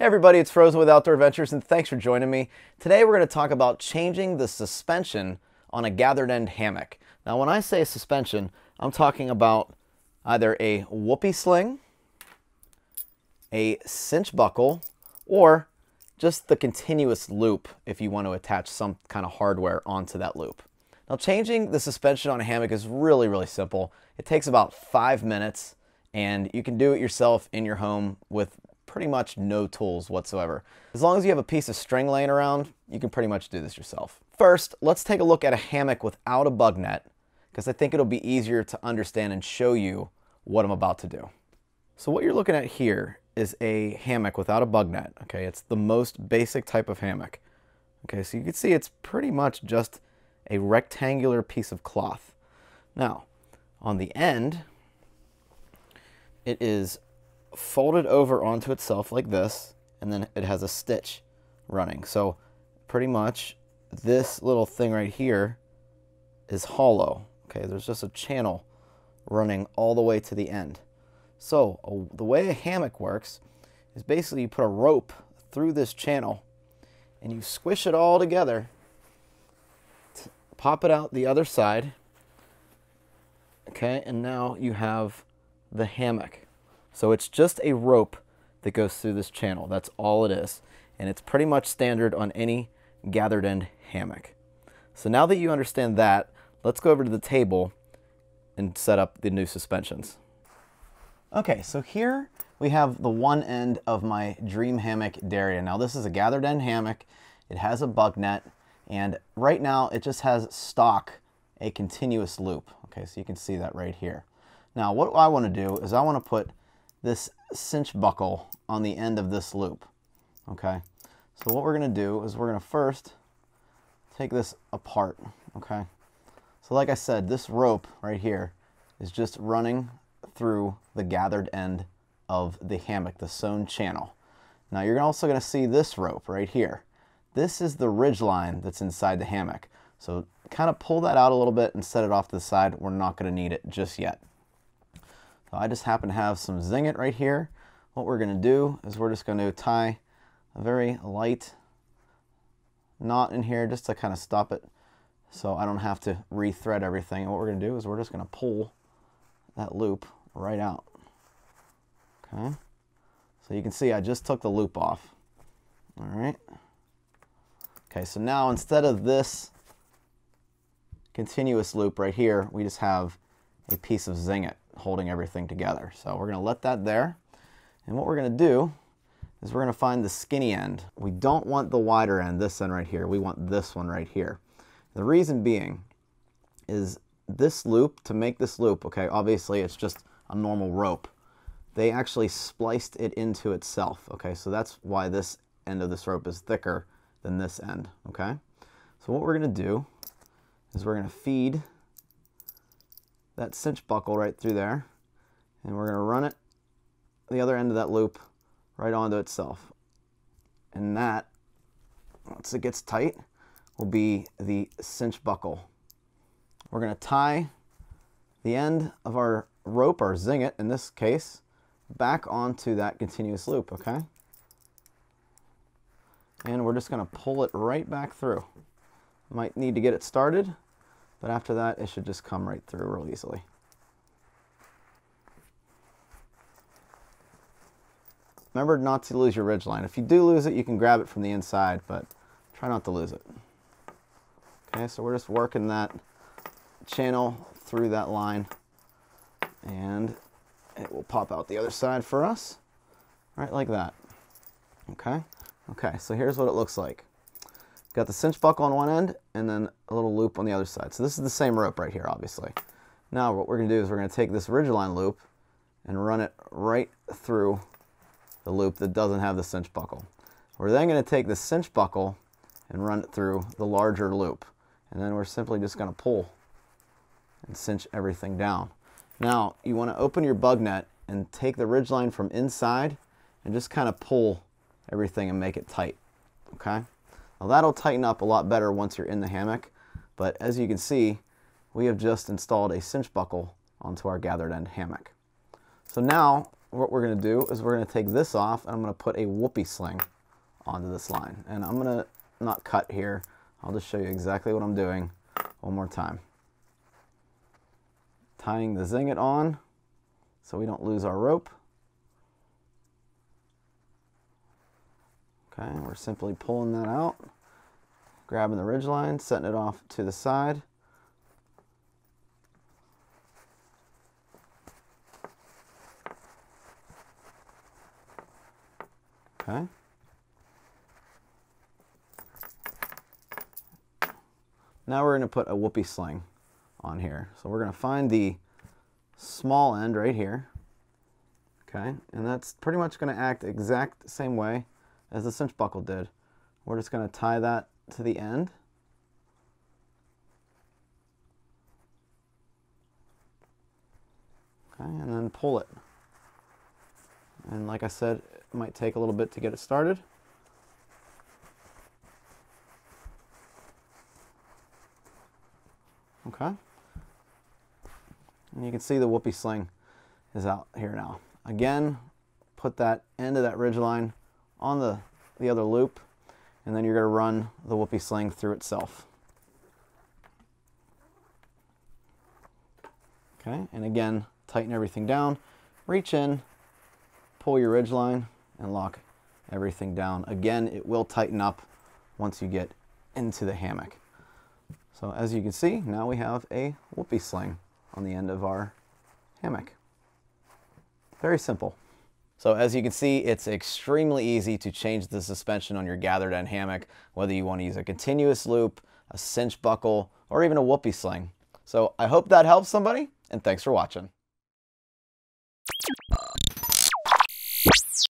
Hey everybody, it's Frozen with Outdoor Adventures and thanks for joining me. Today we're going to talk about changing the suspension on a gathered end hammock. Now when I say suspension, I'm talking about either a whoopee sling, a cinch buckle, or just the continuous loop if you want to attach some kind of hardware onto that loop. Now changing the suspension on a hammock is really simple. It takes about 5 minutes and you can do it yourself in your home with pretty much no tools whatsoever. As long as you have a piece of string laying around, you can pretty much do this yourself. First, let's take a look at a hammock without a bug net, because I think it'll be easier to understand and show you what I'm about to do. So what you're looking at here is a hammock without a bug net, okay? It's the most basic type of hammock. Okay, so you can see it's pretty much just a rectangular piece of cloth. Now, on the end, it is folded over onto itself like this, and then it has a stitch running. So pretty much this little thing right here is hollow. Okay, there's just a channel running all the way to the end. So the way a hammock works is basically you put a rope through this channel and you squish it all together, pop it out the other side. Okay, and now you have the hammock. So it's just a rope that goes through this channel. That's all it is. And it's pretty much standard on any gathered end hammock. So now that you understand that, let's go over to the table and set up the new suspensions. Okay, so here we have the one end of my dream hammock, Daria. Now this is a gathered end hammock. It has a bug net, and right now it just has stock, a continuous loop. Okay, so you can see that right here. Now what I want to do is I want to put this cinch buckle on the end of this loop. Okay, so what we're gonna do is we're gonna first take this apart. Okay, so like I said, this rope right here is just running through the gathered end of the hammock, the sewn channel. Now you're also gonna see this rope right here. This is the ridge line that's inside the hammock. So kind of pull that out a little bit and set it off to the side. We're not gonna need it just yet. So I just happen to have some Zing-It right here. What we're going to do is we're just going to tie a very light knot in here just to kind of stop it so I don't have to re-thread everything. And what we're going to do is we're just going to pull that loop right out. Okay. So you can see I just took the loop off. All right. Okay, so now instead of this continuous loop right here, we just have a piece of Zing-It holding everything together. So we're going to let that there. And what we're going to do is we're going to find the skinny end. We don't want the wider end, this end right here. We want this one right here. The reason being is this loop, to make this loop, okay, obviously it's just a normal rope. They actually spliced it into itself, okay? So that's why this end of this rope is thicker than this end, okay? So what we're going to do is we're going to feed that cinch buckle right through there, and we're going to run it the other end of that loop right onto itself, and that, once it gets tight, will be the cinch buckle. We're going to tie the end of our rope, or Zing-It in this case, back onto that continuous loop, okay? And we're just going to pull it right back through. Might need to get it started, but after that, it should just come right through real easily. Remember not to lose your ridge line. If you do lose it, you can grab it from the inside, but try not to lose it. Okay, so we're just working that channel through that line, and it will pop out the other side for us, right like that. Okay, so here's what it looks like. Got the cinch buckle on one end and then a little loop on the other side. So this is the same rope right here, obviously. Now what we're going to do is we're going to take this ridgeline loop and run it right through the loop that doesn't have the cinch buckle. We're then going to take the cinch buckle and run it through the larger loop. And then we're simply just going to pull and cinch everything down. Now you want to open your bug net and take the ridgeline from inside and just kind of pull everything and make it tight. Okay? Now that'll tighten up a lot better once you're in the hammock, but as you can see, we have just installed a cinch buckle onto our gathered end hammock. So now what we're going to do is we're going to take this off, and I'm going to put a whoopee sling onto this line. And I'm going to not cut here. I'll just show you exactly what I'm doing one more time. Tying the Zing-It on so we don't lose our rope. Okay, we're simply pulling that out, grabbing the ridge line, setting it off to the side. Okay. Now we're going to put a whoopee sling on here. So we're going to find the small end right here. Okay, and that's pretty much going to act exact same way as the cinch buckle did. We're just going to tie that to the end. Okay, and then pull it. And like I said, it might take a little bit to get it started. Okay. And you can see the whoopee sling is out here now. Again, put that end of that ridge line on the other loop, and then you're going to run the whoopee sling through itself. Okay, and again, tighten everything down, reach in, pull your ridge line, and lock everything down. Again, it will tighten up once you get into the hammock. So as you can see, now we have a whoopee sling on the end of our hammock. Very simple. So as you can see, it's extremely easy to change the suspension on your gathered end hammock, whether you want to use a continuous loop, a cinch buckle, or even a whoopee sling. So I hope that helps somebody, and thanks for watching.